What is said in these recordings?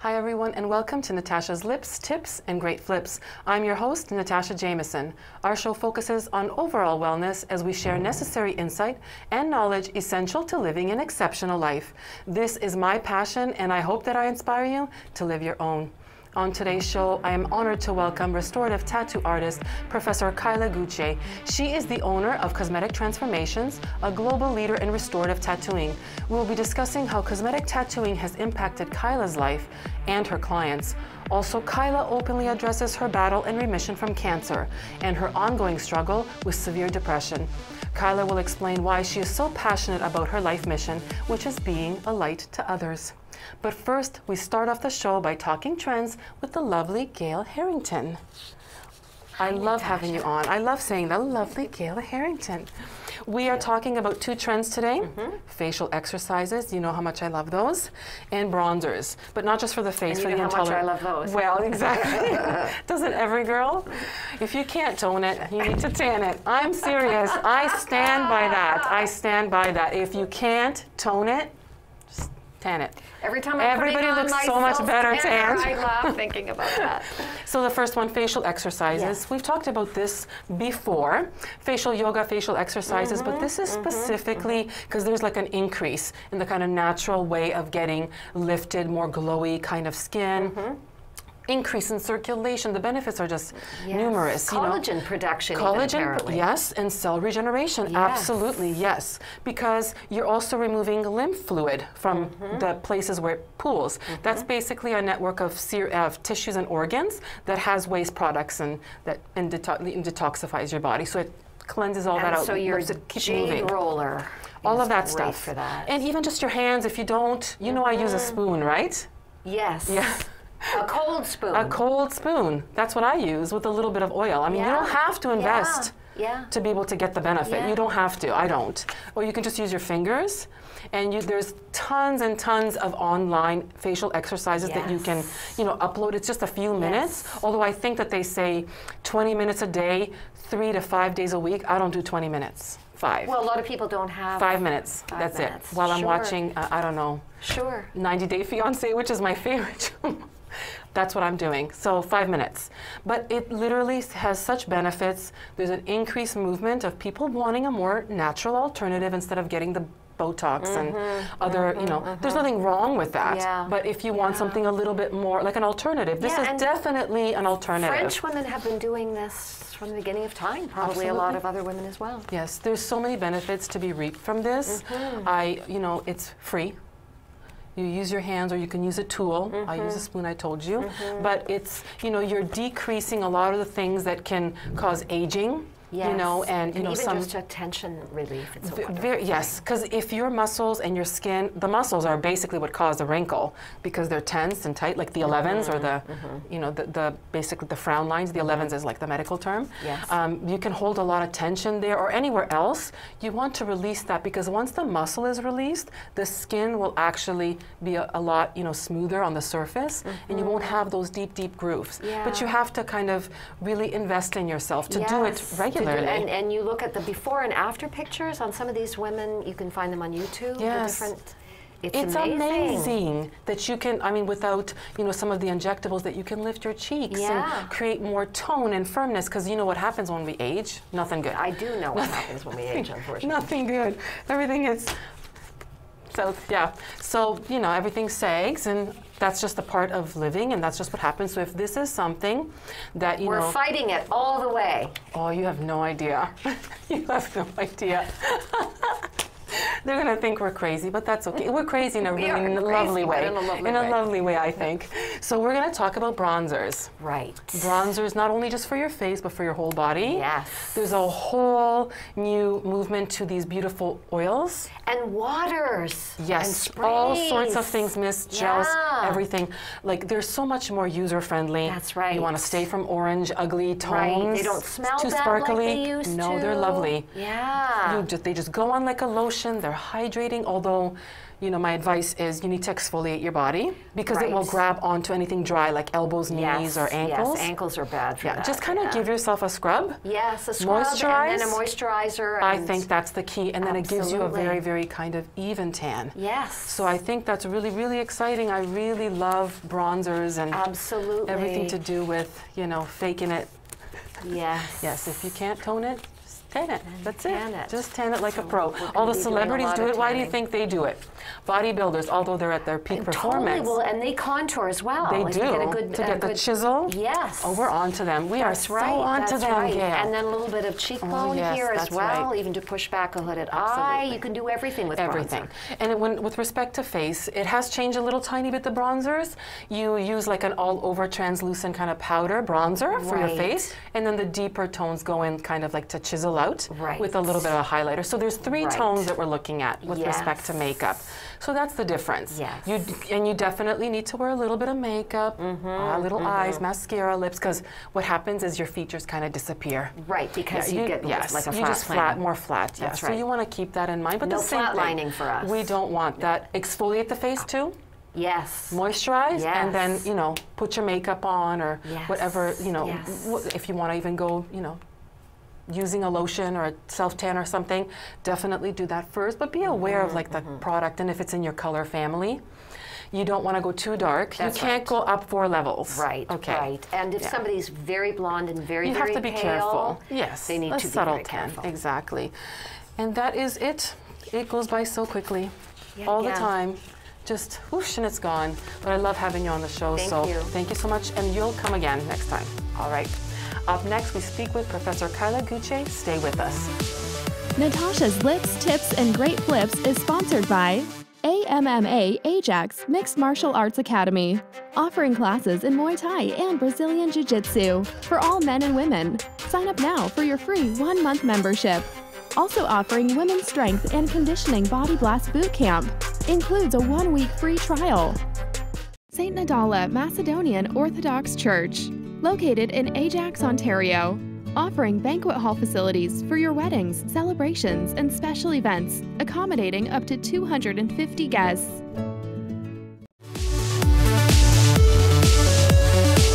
Hi everyone and welcome to Natasha's Lips, Tips and Great Flips. I'm your host, Natasha Jamieson. Our show focuses on overall wellness as we share necessary insight and knowledge essential to living an exceptional life. This is my passion and I hope that I inspire you to live your own. On today's show, I am honored to welcome restorative tattoo artist, Professor Kyla Gutsche. She is the owner of Cosmetic Transformations, a global leader in restorative tattooing. We'll be discussing how cosmetic tattooing has impacted Kyla's life and her clients. Also, Kyla openly addresses her battle and remission from cancer and her ongoing struggle with severe depression. Kyla will explain why she is so passionate about her life mission, which is being a light to others. But first, we start off the show by talking trends with the lovely Gayle Herrington. I love having you on. I love saying the lovely Gayle Herrington. We are talking about two trends today, facial exercises, you know how much I love those, and bronzers, but not just for the face, for the intolerant. How much I love those. Well, exactly. Doesn't every girl? If you can't tone it, you need to tan it. I'm serious. I stand by that. I stand by that. If you can't tone it, just tan it. Every time I'm putting on looks so much better tan. I love thinking about that. So the first one, facial exercises. Yes. We've talked about this before. Facial yoga, facial exercises, but this is specifically because there's like an increase in the kind of natural way of getting lifted, more glowy kind of skin. Increase in circulation. The benefits are just numerous. Collagen production. Collagen, yes, and cell regeneration. Yes. Absolutely, yes. Because you're also removing lymph fluid from the places where it pools. That's basically a network of tissues and organs that has waste products and that detoxifies your body. So it cleanses all that out. So your J-roller. All of that stuff. For that. And even just your hands. If you don't, you know I use a spoon, right? Yes. Yeah. A cold spoon. A cold spoon. That's what I use with a little bit of oil. I mean, you don't have to invest to be able to get the benefit. You don't have to. I don't. Or you can just use your fingers. And there's tons and tons of online facial exercises that you can, you know, upload. It's just a few minutes. Although I think that they say 20 minutes a day, 3 to 5 days a week. I don't do 20 minutes. 5. Well, a lot of people don't have 5 minutes. That's it. While I'm watching, I don't know, 90 Day Fiancé, which is my favorite. That's what I'm doing. So 5 minutes. But it literally has such benefits. There's an increased movement of people wanting a more natural alternative instead of getting the Botox and other, you know, there's nothing wrong with that. Yeah. But if you want something a little bit more, like an alternative, this is definitely an alternative. French women have been doing this from the beginning of time, probably a lot of other women as well. Yes, there's so many benefits to be reaped from this. You know, it's free. You use your hands or you can use a tool. I use a spoon, I told you. But it's, you know, you're decreasing a lot of the things that can cause aging. You know, and you know, even some just a tension relief. It's a very, because if your muscles and your skin, the muscles are basically what cause the wrinkle because they're tense and tight, like the 11s or the, you know, the basically the frown lines. The 11s is like the medical term. You can hold a lot of tension there or anywhere else. You want to release that because once the muscle is released, the skin will actually be a lot, you know, smoother on the surface, and you won't have those deep grooves. But you have to kind of really invest in yourself to do it regularly. And you look at the before and after pictures on some of these women. You can find them on YouTube. It's amazing that you can, I mean, without, you know, some of the injectables, that you can lift your cheeks and create more tone and firmness, because you know what happens when we age? Nothing good. I do know what happens when we age, unfortunately. Nothing good. Everything is, so yeah. So, you know, everything sags, and that's just a part of living, and that's just what happens. So if this is something that, you know, we're fighting it all the way. Oh, you have no idea. You have no idea. They're going to think we're crazy, but that's okay. We're crazy in a really lovely way. In a lovely way, I think. So we're going to talk about bronzers. Right. Bronzers, not only just for your face, but for your whole body. Yes. There's a whole new movement to these beautiful oils. And waters. Yes. And sprays. All sorts of things, mist, gels, everything. Like, they're so much more user-friendly. That's right. You want to stay from orange, ugly tones. Right. They don't smell too sparkly. Like they used to. No, they're lovely. Yeah. They just go on like a lotion. nutrition, they're hydrating, although, you know, my advice is you need to exfoliate your body because it will grab onto anything dry like elbows, knees, or ankles. Yes, ankles are bad for that. Just kind of give yourself a scrub. Yes, a scrub and then a moisturizer. And I think that's the key. And then it gives you a very, very kind of even tan. Yes. So I think that's really, really exciting. I really love bronzers and everything to do with, you know, faking it. Yes. Yes, if you can't tone it, tan it. That's it. Just tan it like a pro. All the celebrities do it. Why do you think they do it? Bodybuilders, although they're at their peak performance. Totally. And they contour as well. They do. To get the chisel. Yes. Oh, we're onto them. We are so onto them, Gayle. And then a little bit of cheekbone here as well, even to push back a hooded eye. You can do everything with bronzer. And with respect to face, it has changed a little tiny bit, the bronzers. You use like an all-over translucent kind of powder bronzer for your face, and then the deeper tones go in kind of like to chisel out with a little bit of a highlighter. So there's three tones that we're looking at with respect to makeup. So that's the difference. Yes. And you definitely need to wear a little bit of makeup, eyes, mascara, lips, because what happens is your features kind of disappear. Right, because you get like a flat more flat. Yes. So you want to keep that in mind. But the same flat lining for us. We don't want that. Exfoliate the face too. Yes. Moisturize and then, you know, put your makeup on or whatever, you know, if you want to even go, you know, using a lotion or a self-tan or something, definitely do that first, but be aware of like the product and if it's in your color family. You don't want to go too dark. You can't go up 4 levels. Right, And if somebody's very blonde and very, very pale, you have to be careful. Yes, they need to be very careful. Exactly. And that is it. It goes by so quickly, all the time. Just whoosh and it's gone. But I love having you on the show, thank you so much. And you'll come again next time. All right. Up next, we speak with Professor Kyla Gutsche. Stay with us. Natasha's Lips, Tips, and Great Flips is sponsored by AMMA Ajax Mixed Martial Arts Academy, offering classes in Muay Thai and Brazilian Jiu-Jitsu for all men and women. Sign up now for your free 1-month membership. Also offering Women's Strength and Conditioning Body Blast Boot Camp. Includes a 1-week free trial. St. Nadala Macedonian Orthodox Church. Located in Ajax, Ontario, offering banquet hall facilities for your weddings, celebrations, and special events, accommodating up to 250 guests.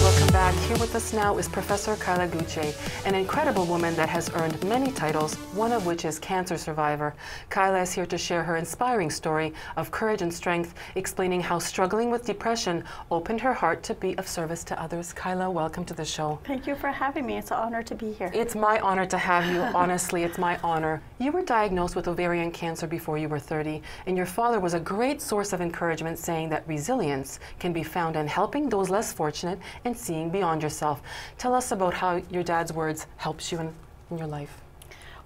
Welcome back. Here with us now is Professor Kyla Gutsche, an incredible woman that has earned many titles, one of which is cancer survivor. Kyla is here to share her inspiring story of courage and strength, explaining how struggling with depression opened her heart to be of service to others. Kyla, welcome to the show. Thank you for having me. It's an honor to be here. It's my honor to have you. Honestly, it's my honor. You were diagnosed with ovarian cancer before you were 30, and your father was a great source of encouragement, saying that resilience can be found in helping those less fortunate and seeing beyond yourself. Tell us about how your dad's words helps you in your life.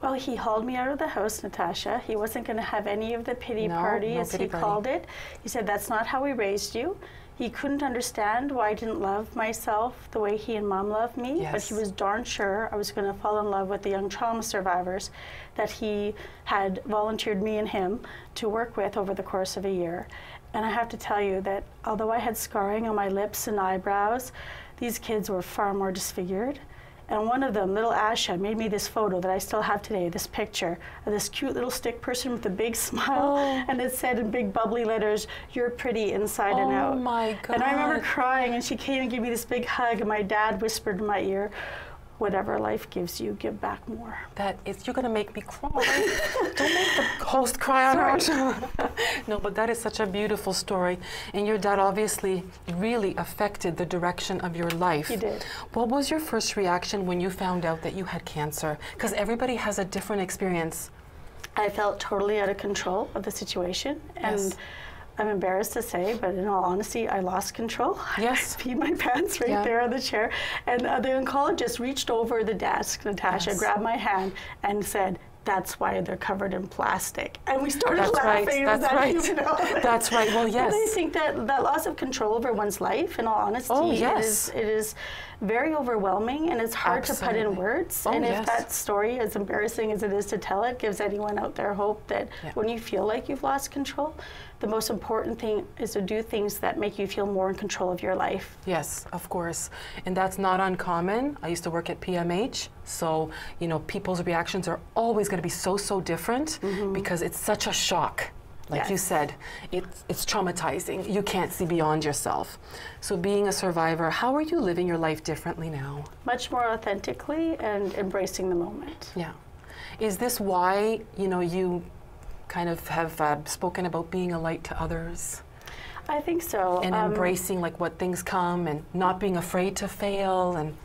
Well, he hauled me out of the house, Natasha. He wasn't going to have any of the pity party, as he called it. He said, that's not how we raised you. He couldn't understand why I didn't love myself the way he and Mom loved me, but he was darn sure I was going to fall in love with the Young Trauma Survivors that he had volunteered me and him to work with over the course of a year. And I have to tell you that although I had scarring on my lips and eyebrows, these kids were far more disfigured. And one of them, little Asha, made me this photo that I still have today, this picture of this cute little stick person with a big smile. And it said in big bubbly letters, you're pretty inside and out. Oh my God. And I remember crying, and she came and gave me this big hug, and my dad whispered in my ear, whatever life gives you, give back more. That is, you're gonna make me cry. Don't make the host cry on her. No, but that is such a beautiful story. And your dad obviously really affected the direction of your life. He did. What was your first reaction when you found out that you had cancer? Because everybody has a different experience. I felt totally out of control of the situation. And I'm embarrassed to say, but in all honesty, I lost control. Yes. I peed my pants right there on the chair. And the oncologist reached over the desk, Natasha, grabbed my hand and said, that's why they're covered in plastic. And we started laughing. That's right. Well, yes. And I think that that loss of control over one's life, in all honesty, it is very overwhelming, and it's hard to put in words. And if that story, as embarrassing as it is to tell it, gives anyone out there hope that when you feel like you've lost control, the most important thing is to do things that make you feel more in control of your life. Yes, of course. And that's not uncommon. I used to work at PMH. So, you know, people's reactions are always gonna be so different because it's such a shock. Like you said, it's traumatizing. You can't see beyond yourself. So being a survivor, how are you living your life differently now? Much more authentically and embracing the moment. Yeah. Is this why, you know, you kind of have spoken about being a light to others? I think so. And embracing like what things come and not being afraid to fail. And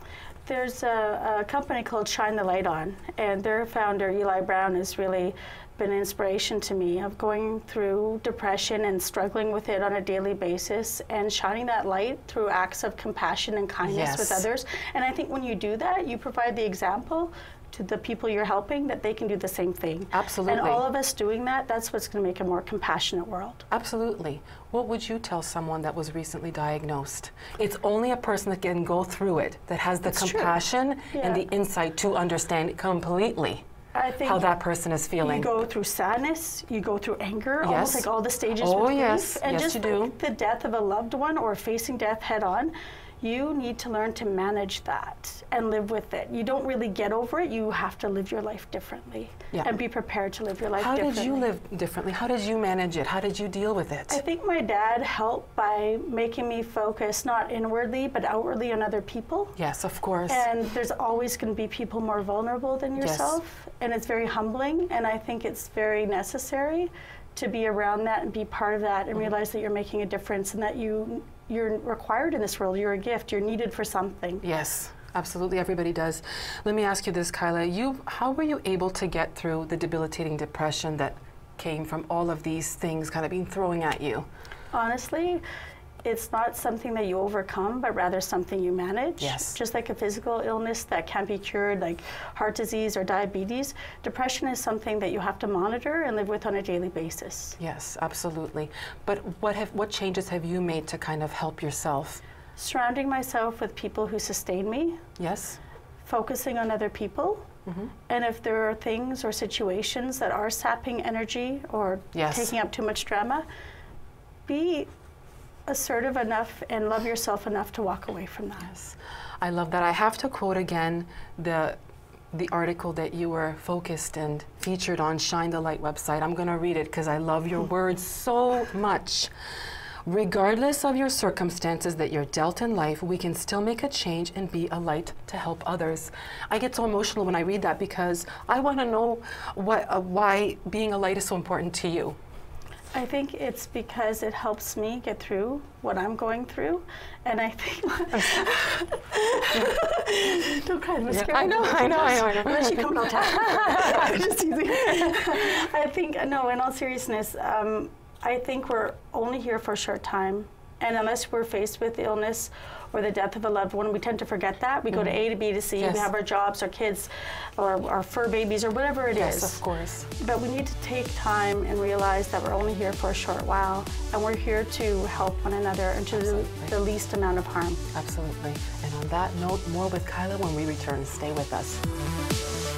there's a company called Shine the Light On, and their founder, Eli Brown, is really been an inspiration to me of going through depression and struggling with it on a daily basis and shining that light through acts of compassion and kindness with others. And I think when you do that, you provide the example to the people you're helping that they can do the same thing. Absolutely. And all of us doing that, that's what's going to make a more compassionate world. Absolutely. What would you tell someone that was recently diagnosed? It's only a person that can go through it that has the compassion and the insight to understand completely. I think how that person is feeling. You go through sadness, you go through anger, almost like all the stages with grief. And just like the death of a loved one or facing death head on, you need to learn to manage that and live with it. You don't really get over it, you have to live your life differently and be prepared to live your life differently. How did you live differently? How did you manage it? How did you deal with it? I think my dad helped by making me focus not inwardly but outwardly on other people. Yes, of course. And there's always going to be people more vulnerable than yourself. And it's very humbling, and I think it's very necessary to be around that and be part of that and realize that you're making a difference and that you're required in this world. You're a gift. You're needed for something. Yes, absolutely. Everybody does. Let me ask you this, Kyla. How were you able to get through the debilitating depression that came from all of these things kind of being thrown at you? Honestly, it's not something that you overcome, but rather something you manage. Yes. Just like a physical illness that can't be cured, like heart disease or diabetes, depression is something that you have to monitor and live with on a daily basis. Yes, absolutely. But what changes have you made to kind of help yourself? Surrounding myself with people who sustain me. Yes. Focusing on other people. And if there are things or situations that are sapping energy or taking up too much drama, be assertive enough and love yourself enough to walk away from that. Yes, I love that. I have to quote again the article that you were focused and featured on Shine the Light website. I'm going to read it because I love your words so much. Regardless of your circumstances that you're dealt in life, we can still make a change and be a light to help others. I get so emotional when I read that because I want to know what, why being a light is so important to you. I think it's because it helps me get through what I'm going through, and I think don't cry, I'm scared. I know. Unless you come out. I think no. In all seriousness, I think we're only here for a short time, and unless we're faced with illness or the death of a loved one, we tend to forget that. We go to A to B to C. We have our jobs, our kids, or our fur babies, or whatever it is. Yes, of course. But we need to take time and realize that we're only here for a short while, and we're here to help one another and to do the least amount of harm. Absolutely. And on that note, more with Kyla when we return. Stay with us.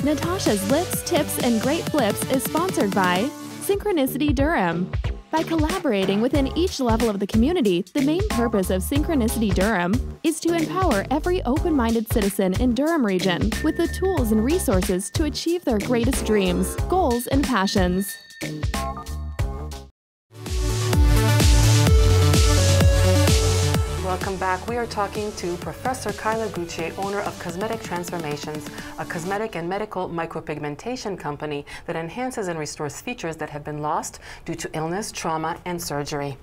Natasha's Lifts, Tips, and Great Flips is sponsored by Synchronicity Durham. By collaborating within each level of the community, the main purpose of Synchronicity Durham is to empower every open-minded citizen in Durham region with the tools and resources to achieve their greatest dreams, goals, and passions. Welcome back. We are talking to Professor Kyla Gutsche, owner of Cosmetic Transformations, a cosmetic and medical micropigmentation company that enhances and restores features that have been lost due to illness, trauma, and surgery.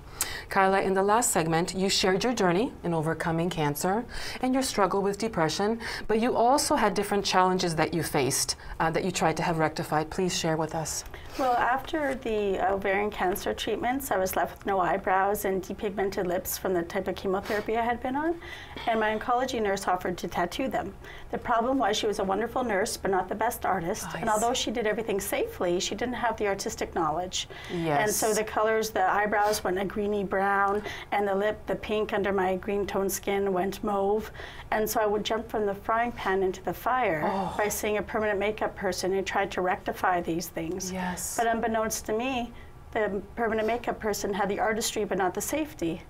Kyla, in the last segment, you shared your journey in overcoming cancer and your struggle with depression, but you also had different challenges that you faced that you tried to have rectified. Please share with us. Well, after the ovarian cancer treatments, I was left with no eyebrows and depigmented lips from the type of chemotherapy I had been on, and my oncology nurse offered to tattoo them. The problem was she was a wonderful nurse, but not the best artist, and although she did everything safely, she didn't have the artistic knowledge. Yes. And so the colors, the eyebrows went a greeny brown, and the lip, the pink under my green toned skin went mauve, and so I would jump from the frying pan into the fire by seeing a permanent makeup person who tried to rectify these things. Yes. But unbeknownst to me, the permanent makeup person had the artistry but not the safety.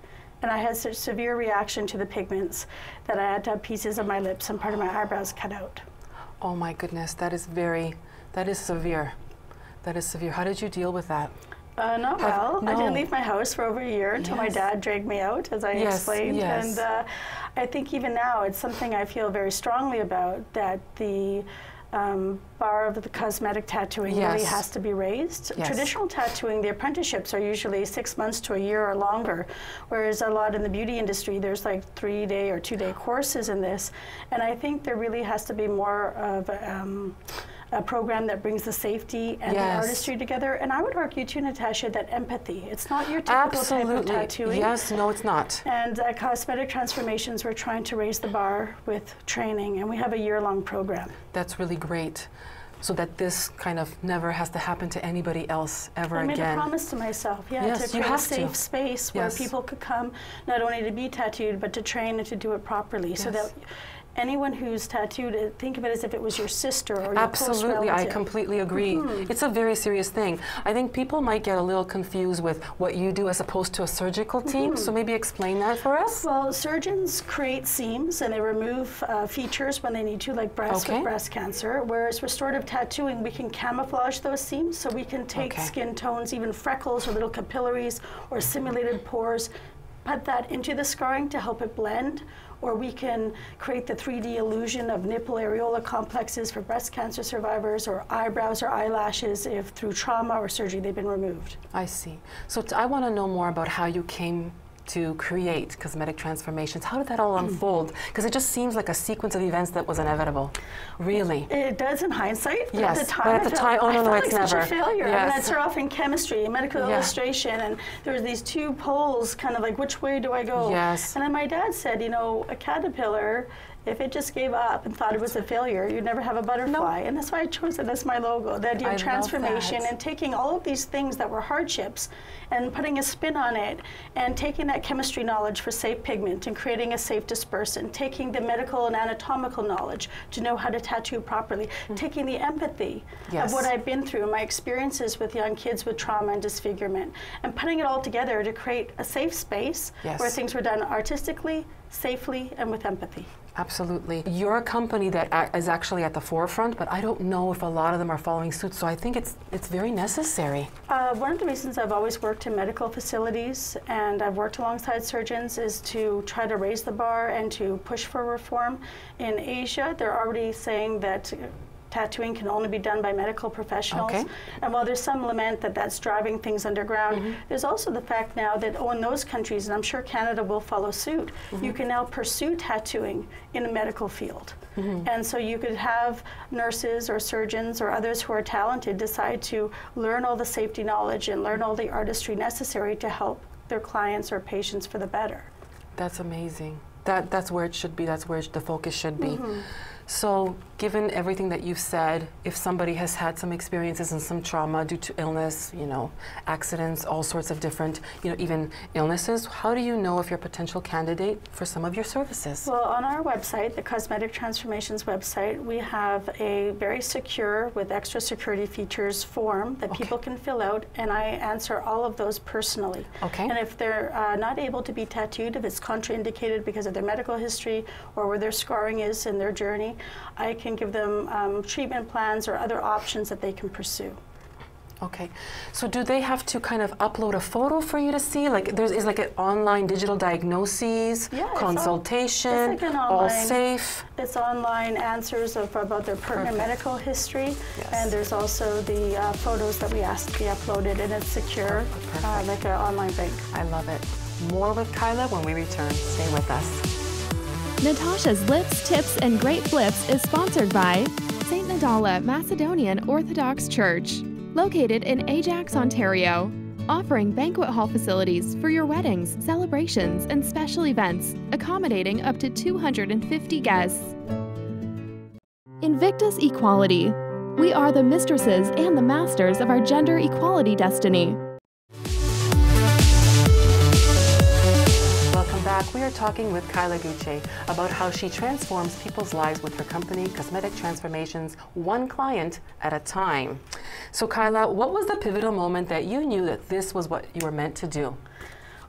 And I had such severe reaction to the pigments that I had to have pieces of my lips and part of my eyebrows cut out. Oh my goodness, that is very, that is severe. That is severe. How did you deal with that? Not well. No. I didn't leave my house for over a year until my dad dragged me out, as I explained. And I think even now it's something I feel very strongly about, that the bar of the cosmetic tattooing really has to be raised. Traditional tattooing, the apprenticeships are usually 6 months to a year or longer, whereas a lot in the beauty industry, there's like 3-day or 2-day courses in this. And I think there really has to be more of a program that brings the safety and the artistry together. And I would argue too, Natasha, that empathy. It's not your typical type of tattooing. Yes, no, it's not. And Cosmetic Transformations, we're trying to raise the bar with training, and we have a year-long program. That's really great. So that this kind of never has to happen to anybody else ever again. I made a promise to myself, to create a safe space where people could come, not only to be tattooed, but to train and to do it properly. So that anyone who's tattooed, think of it as if it was your sister or your close relative. Absolutely, I completely agree. It's a very serious thing. I think people might get a little confused with what you do as opposed to a surgical team, so maybe explain that for us. Well, surgeons create seams and they remove features when they need to, like breast with breast cancer, whereas restorative tattooing, we can camouflage those seams, so we can take skin tones, even freckles or little capillaries or simulated pores, put that into the scarring to help it blend, or we can create the 3D illusion of nipple areola complexes for breast cancer survivors, or eyebrows or eyelashes if through trauma or surgery they've been removed. I see. So I want to know more about how you came to create Cosmetic Transformations. How did that all unfold? Because it just seems like a sequence of events that was inevitable. Really. It does in hindsight. Yes, at the time, but at the time, oh no, no, it's never. I felt like such a failure. And that's off in chemistry and medical illustration, and there was these two poles, kind of like, which way do I go? Yes. And then my dad said, you know, a caterpillar, if it just gave up and thought it was a failure, you'd never have a butterfly. And that's why I chose it as my logo, the idea of transformation and taking all of these things that were hardships and putting a spin on it, and taking that chemistry knowledge for safe pigment and creating a safe dispersant, taking the medical and anatomical knowledge to know how to tattoo properly, taking the empathy of what I've been through, my experiences with young kids with trauma and disfigurement, and putting it all together to create a safe space where things were done artistically, safely, and with empathy. Absolutely. You're a company that is actually at the forefront, but I don't know if a lot of them are following suit, so I think it's very necessary. One of the reasons I've always worked in medical facilities, and I've worked alongside surgeons, is to try to raise the bar and to push for reform. In Asia, they're already saying that tattooing can only be done by medical professionals. And while there's some lament that that's driving things underground, there's also the fact now that in those countries, and I'm sure Canada will follow suit, you can now pursue tattooing in a medical field. And so you could have nurses or surgeons or others who are talented decide to learn all the safety knowledge and learn all the artistry necessary to help their clients or patients for the better. That's amazing. That's where it should be. That's where the focus should be. So given everything that you've said, if somebody has had some experiences and some trauma due to illness, you know, accidents, all sorts of different, you know, even illnesses, how do you know if you're a potential candidate for some of your services? Well, on our website, the Cosmetic Transformations website, we have a very secure, with extra security features, form that people can fill out, and I answer all of those personally. And if they're not able to be tattooed, if it's contraindicated because of their medical history or where their scarring is in their journey, I can give them treatment plans or other options that they can pursue. Okay, so do they have to kind of upload a photo for you to see? Like there's like an online digital diagnoses, consultation, it's like an online, all safe. It's online answers of about their pertinent medical history, and there's also the photos that we ask to be uploaded, and it's secure, like an online bank. I love it. More with Kyla when we return. Stay with us. Natasha's Lips, Tips, and Great Flips is sponsored by St. Nadala Macedonian Orthodox Church, located in Ajax, Ontario, offering banquet hall facilities for your weddings, celebrations, and special events, accommodating up to 250 guests. Invictus Equality. We are the mistresses and the masters of our gender equality destiny. back, we are talking with Kyla Gutsche about how she transforms people's lives with her company, Cosmetic Transformations, one client at a time. So Kyla, what was the pivotal moment that you knew that this was what you were meant to do?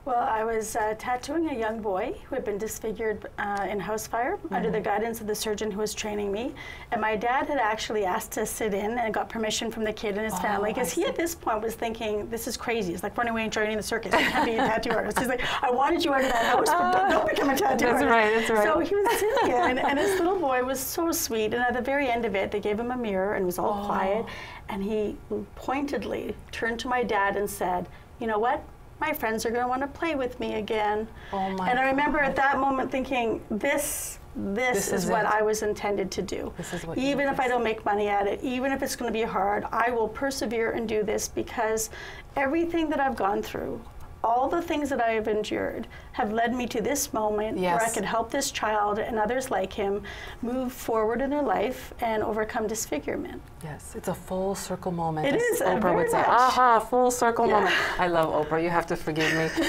Well, I was tattooing a young boy who had been disfigured in house fire under the guidance of the surgeon who was training me. And my dad had actually asked to sit in and got permission from the kid and his family, because he at this point was thinking, this is crazy. It's like running away and joining the circus. You can't be a tattoo artist. He's like, I wanted you out of that house, but don't become a tattoo artist. That's right. So he was sitting in, and this little boy was so sweet. And at the very end of it, they gave him a mirror and was all quiet. And he pointedly turned to my dad and said, you know what? My friends are going to want to play with me again. Oh my and I remember God. At that moment thinking, this is what I was intended to do. This is what even if I don't make money at it, even if it's going to be hard, I will persevere and do this, because everything that I've gone through, all the things that I have endured have led me to this moment where I could help this child and others like him move forward in their life and overcome disfigurement. Yes, it's a full circle moment. It is, Oprah would say, aha, full circle moment. I love Oprah, you have to forgive me.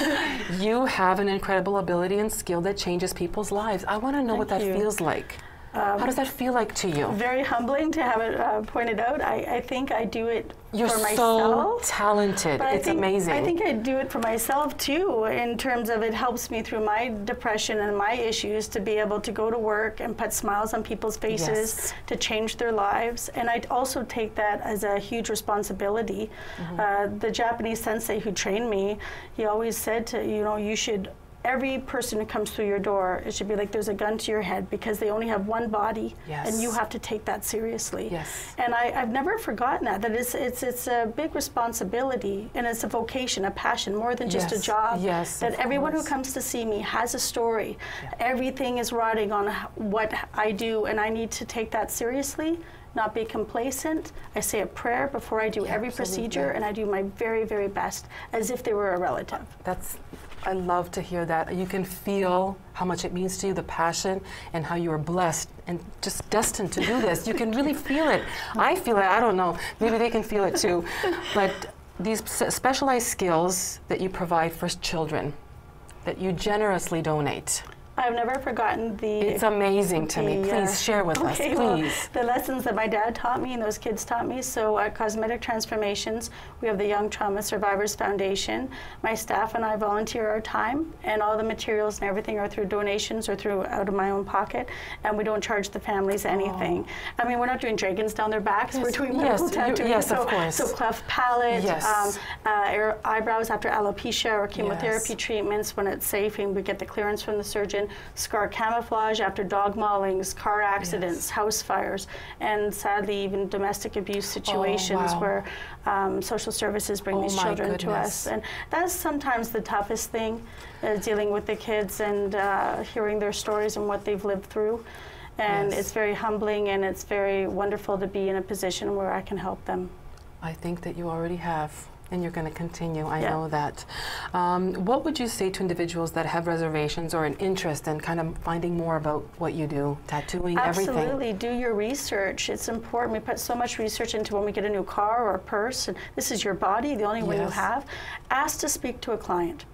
You have an incredible ability and skill that changes people's lives. I want to know what that feels like. How does that feel like to you? Very humbling to have it pointed out. I think I do it for myself. You're so talented. But it's amazing. I think I do it for myself, too, in terms of it helps me through my depression and my issues to be able to go to work and put smiles on people's faces, to change their lives. And I also take that as a huge responsibility. The Japanese sensei who trained me, he always said to, you know, you should... Every person who comes through your door, it should be like there's a gun to your head, because they only have one body, and you have to take that seriously. And I've never forgotten that it's a big responsibility, and it's a vocation, a passion, more than just a job. That everyone who comes to see me has a story. Everything is riding on what I do, and I need to take that seriously. Not be complacent. I say a prayer before I do every procedure, and I do my very, very best, as if they were a relative. I love to hear that. You can feel how much it means to you, the passion, and how you are blessed and just destined to do this. You can really feel it. I feel it. I don't know. Maybe they can feel it too. But these specialized skills that you provide for children, that you generously donate. I've never forgotten the... It's amazing to me. Please share with us, please. Well, the lessons that my dad taught me and those kids taught me. So at Cosmetic Transformations, we have the Young Trauma Survivors Foundation. My staff and I volunteer our time, and all the materials and everything are through donations or through out of my own pocket, and we don't charge the families anything. I mean, we're not doing dragons down their backs. We're doing medical tattoos. Of course. So cleft palate, eyebrows after alopecia or chemotherapy treatments when it's safe, and we get the clearance from the surgeon. Scar camouflage after dog maulings, car accidents, house fires, and sadly even domestic abuse situations where social services bring these children to us. And that's sometimes the toughest thing, dealing with the kids and hearing their stories and what they've lived through. And it's very humbling, and it's very wonderful to be in a position where I can help them. I think that you already have. And you're going to continue, I know that. What would you say to individuals that have reservations or an interest in kind of finding more about what you do, tattooing, everything? Absolutely, do your research. It's important. We put so much research into when we get a new car or a purse, and this is your body, the only one you have. Ask to speak to a client.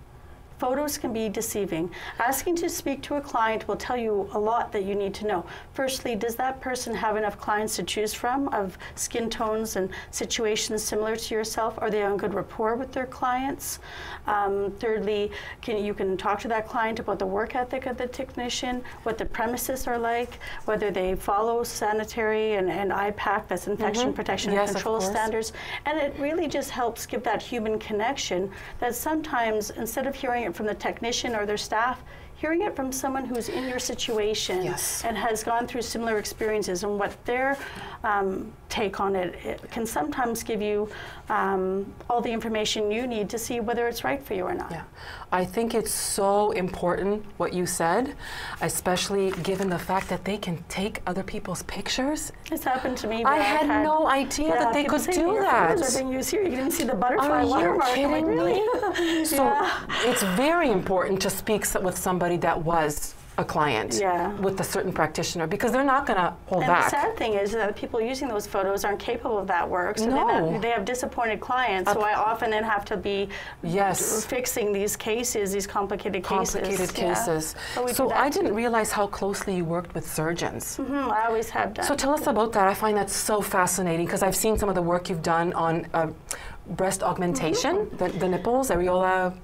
Photos can be deceiving. Asking to speak to a client will tell you a lot that you need to know. Firstly, does that person have enough clients to choose from of skin tones and situations similar to yourself? Are they on good rapport with their clients? Thirdly, you can talk to that client about the work ethic of the technician, what the premises are like, whether they follow sanitary and IPAC, that's infection protection and control standards. And it really just helps give that human connection that sometimes, instead of hearing it from the technician or their staff, hearing it from someone who's in your situation and has gone through similar experiences, and what their take on it, it can sometimes give you all the information you need to see whether it's right for you or not. I think it's so important what you said, especially given the fact that they can take other people's pictures. It's happened to me. I had no idea that they could do that. Your photos are being used here. You didn't see the butterfly watermark. Are you kidding me? So it's very important to speak with somebody that was a client with a certain practitioner, because they're not going to hold back. And the sad thing is that the people using those photos aren't capable of that work, so they have disappointed clients, so I often then have to be fixing these cases, these complicated cases. Yeah. So I didn't realize how closely you worked with surgeons. I always have done. So tell us about that. I find that so fascinating, because I've seen some of the work you've done on breast augmentation, the nipples, areola,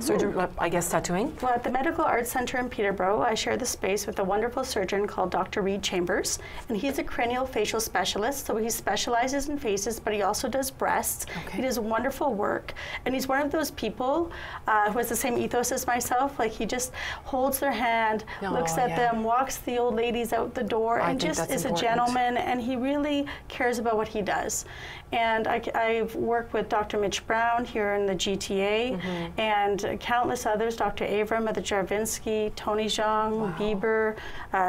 surgery, I guess tattooing? Well, at the Medical Arts Center in Peterborough, I share the space with a wonderful surgeon called Dr. Reed Chambers, and he's a craniofacial specialist, so he specializes in faces, but he also does breasts. He does wonderful work, and he's one of those people who has the same ethos as myself, like he just holds their hand, looks at them, walks the old ladies out the door, and just is a gentleman, and he really cares about what he does. And I've worked with Dr. Mitch Brown here in the GTA, and countless others, Dr. Avram, Mother Jarvinsky, Tony Zhang, Bieber,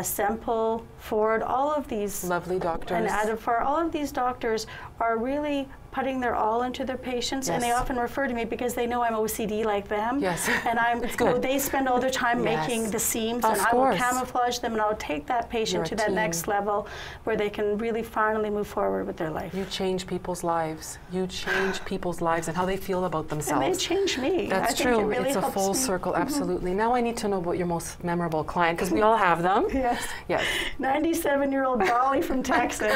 Semple, Ford, all of these. Lovely doctors. And Adam Far, all of these doctors are really putting their all into their patients, and they often refer to me because they know I'm OCD like them. And I'm, they spend all their time making the seams, and I will camouflage them, and I'll take that patient to that next level where they can really finally move forward with their life. You change people's lives. You change people's lives and how they feel about themselves. And they change me. That's true. It really it's a full circle, absolutely. Now I need to know about your most memorable client, because we all have them. 97-year-old Dolly from Texas.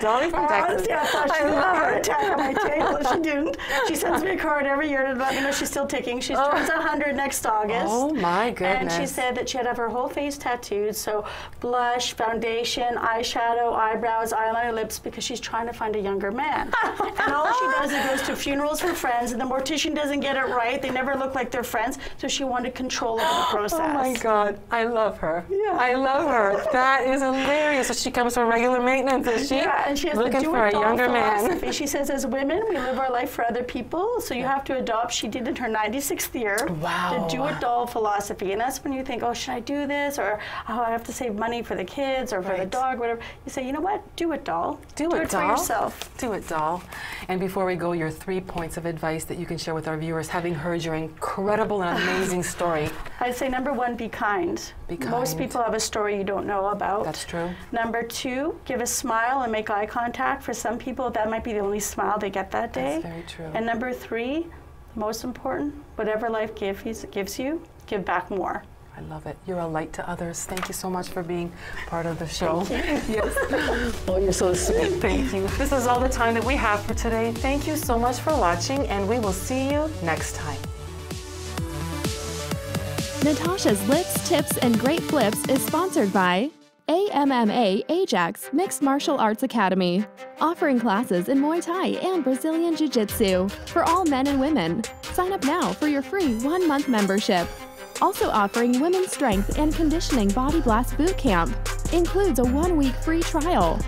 Dolly from Texas. Yeah, I love her. On my table. She didn't. She sends me a card every year to let me know she's still ticking. She turns 100 next August. Oh my goodness. And she said that she had to have her whole face tattooed, so blush, foundation, eyeshadow, eyebrows, eyeliner, lips, because she's trying to find a younger man. And all she does is goes to funerals for friends, and the mortician doesn't get it right. They never look like they're friends, so she wanted control over the process. Oh my God. I love her. Yeah. I love her. That is hilarious. So she comes for regular maintenance, is she? Yeah, and she has looking for a younger man. She says, as women, we live our life for other people, so you have to adopt, she did in her 96th year, the do-it-all philosophy. And that's when you think, oh, should I do this? Or, oh, I have to save money for the kids or for the dog, whatever. You say, you know what? Do it, doll. Do it for yourself. Do it, doll. And before we go, your 3 points of advice that you can share with our viewers, having heard your incredible and amazing story. I'd say, number 1, be kind. Be kind. Most people have a story you don't know about. That's true. Number 2, give a smile and make eye contact. For some people, that might be the only smile they get that day. That's very true. And number 3, most important, whatever life gives you, give back more. I love it. You're a light to others. Thank you so much for being part of the show. Thank you. Oh, you're so sweet. Thank you. This is all the time that we have for today. Thank you so much for watching, and we will see you next time. Natasha's Lips, Tips, and Great Flips is sponsored by AMMA Ajax Mixed Martial Arts Academy, offering classes in Muay Thai and Brazilian Jiu-Jitsu for all men and women. Sign up now for your free 1-month membership. Also offering Women's Strength and Conditioning Body Blast Boot Camp, includes a 1-week free trial.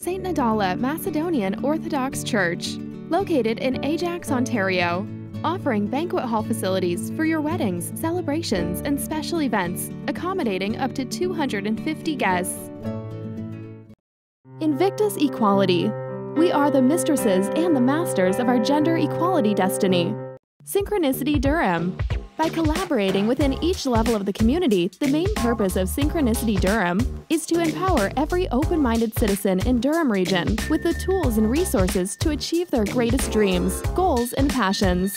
St. Nadala Macedonian Orthodox Church, located in Ajax, Ontario, offering banquet hall facilities for your weddings, celebrations, and special events, accommodating up to 250 guests. Invictus Equality. We are the mistresses and the masters of our gender equality destiny. Synchronicity Durham. By collaborating within each level of the community, the main purpose of Synchronicity Durham is to empower every open-minded citizen in Durham region with the tools and resources to achieve their greatest dreams, goals, and passions.